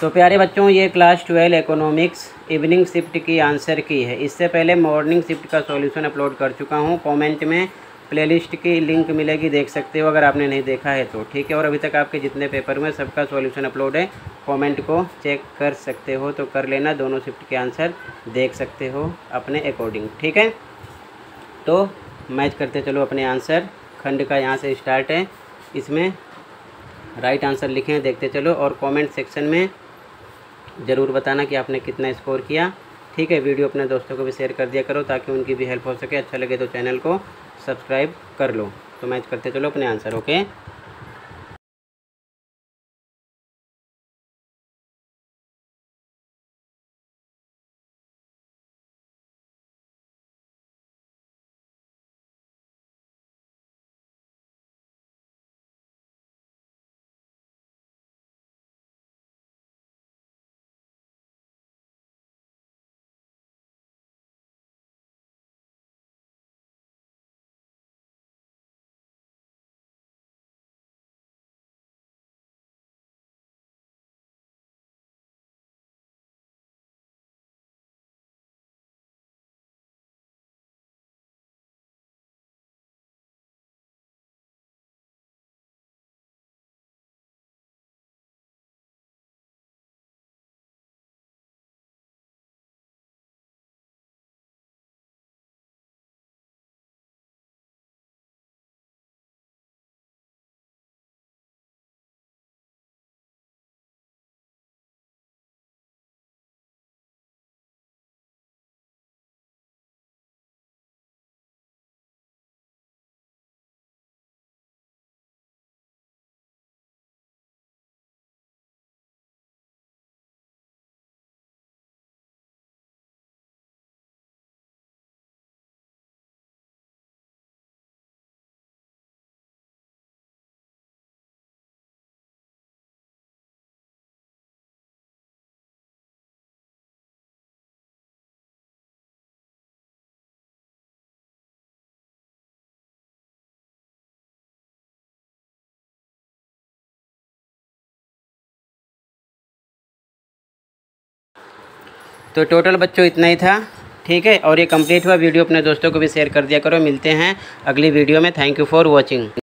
तो प्यारे बच्चों, ये क्लास 12 इकोनॉमिक्स इवनिंग शिफ्ट की आंसर की है। इससे पहले मॉर्निंग शिफ्ट का सॉल्यूशन अपलोड कर चुका हूँ। कमेंट में प्लेलिस्ट की लिंक मिलेगी, देख सकते हो अगर आपने नहीं देखा है तो। ठीक है, और अभी तक आपके जितने पेपर में सबका सॉल्यूशन अपलोड है, कमेंट को चेक कर सकते हो तो कर लेना। दोनों शिफ्ट के आंसर देख सकते हो अपने अकॉर्डिंग। ठीक है, तो मैच करते चलो अपने आंसर। खंड का यहाँ से स्टार्ट है, इसमें राइट आंसर लिखें, देखते चलो, और कमेंट सेक्शन में ज़रूर बताना कि आपने कितना स्कोर किया। ठीक है, वीडियो अपने दोस्तों को भी शेयर कर दिया करो ताकि उनकी भी हेल्प हो सके। अच्छा लगे तो चैनल को सब्सक्राइब कर लो। तो मैच करते चलो अपने आंसर। ओके, तो टोटल बच्चों इतना ही था। ठीक है, और ये कंप्लीट हुआ। वीडियो अपने दोस्तों को भी शेयर कर दिया करो। मिलते हैं अगली वीडियो में। Thank you for watching.